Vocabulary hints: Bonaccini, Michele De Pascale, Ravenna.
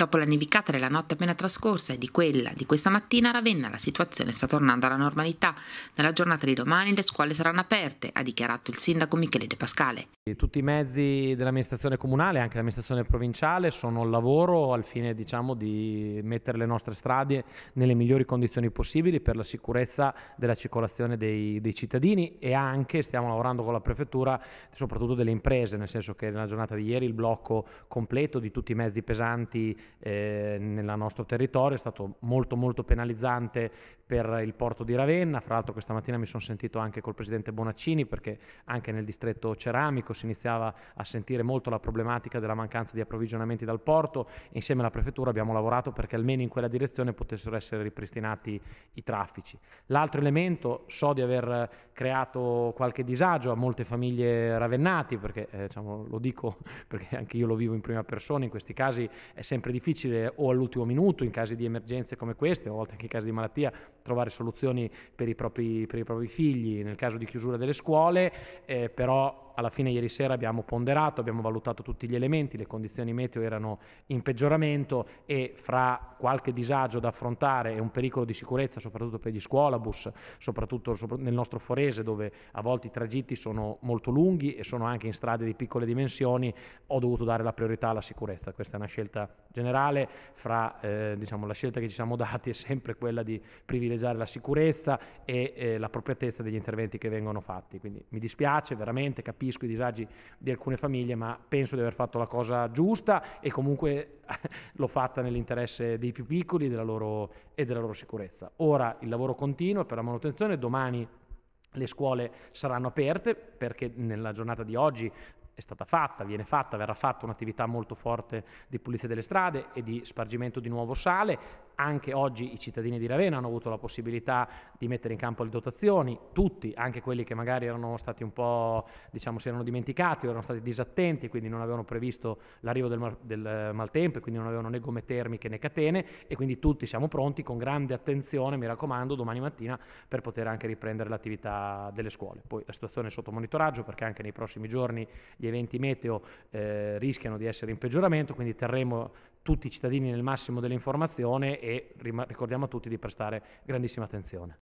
Dopo la nevicata della notte appena trascorsa e di quella di questa mattina a Ravenna la situazione sta tornando alla normalità. Nella giornata di domani le scuole saranno aperte, ha dichiarato il sindaco Michele De Pascale. Tutti i mezzi dell'amministrazione comunale e anche dell'amministrazione provinciale sono al lavoro al fine, di mettere le nostre strade nelle migliori condizioni possibili per la sicurezza della circolazione dei cittadini, e anche stiamo lavorando con la prefettura soprattutto delle imprese, nel senso che nella giornata di ieri il blocco completo di tutti i mezzi pesanti nel nostro territorio è stato molto penalizzante per il porto di Ravenna. Fra l'altro questa mattina mi sono sentito anche col presidente Bonaccini, perché anche nel distretto ceramico si iniziava a sentire molto la problematica della mancanza di approvvigionamenti dal porto, e insieme alla prefettura abbiamo lavorato perché almeno in quella direzione potessero essere ripristinati i traffici. L'altro elemento, so di aver creato qualche disagio a molte famiglie ravennati, perché lo dico perché anche io lo vivo in prima persona. In questi casi è sempre difficile, o all'ultimo minuto in casi di emergenze come queste, o a volte anche in casi di malattia, trovare soluzioni per i propri figli nel caso di chiusura delle scuole, però alla fine ieri sera abbiamo ponderato, abbiamo valutato tutti gli elementi, le condizioni meteo erano in peggioramento e fra qualche disagio da affrontare e un pericolo di sicurezza soprattutto per gli scuolabus, soprattutto nel nostro forese dove a volte i tragitti sono molto lunghi e sono anche in strade di piccole dimensioni, ho dovuto dare la priorità alla sicurezza. Questa è una scelta generale, fra la scelta che ci siamo dati è sempre quella di privilegiare la sicurezza e l'appropriatezza degli interventi che vengono fatti. Quindi mi dispiace veramente, capisco i disagi di alcune famiglie, ma penso di aver fatto la cosa giusta e comunque l'ho fatta nell'interesse dei più piccoli e della loro sicurezza. Ora il lavoro continua per la manutenzione, domani le scuole saranno aperte perché nella giornata di oggi è stata fatta, viene fatta, verrà fatta un'attività molto forte di pulizia delle strade e di spargimento di nuovo sale. Anche oggi i cittadini di Ravenna hanno avuto la possibilità di mettere in campo le dotazioni, tutti, anche quelli che magari erano stati un po', si erano dimenticati o erano stati disattenti, quindi non avevano previsto l'arrivo del maltempo e quindi non avevano né gomme termiche né catene, e quindi tutti siamo pronti con grande attenzione, mi raccomando, domani mattina per poter anche riprendere l'attività delle scuole. Poi la situazione è sotto monitoraggio perché anche nei prossimi giorni gli eventi meteo rischiano di essere in peggioramento, quindi terremo tutti i cittadini nel massimo dell'informazione e ricordiamo a tutti di prestare grandissima attenzione.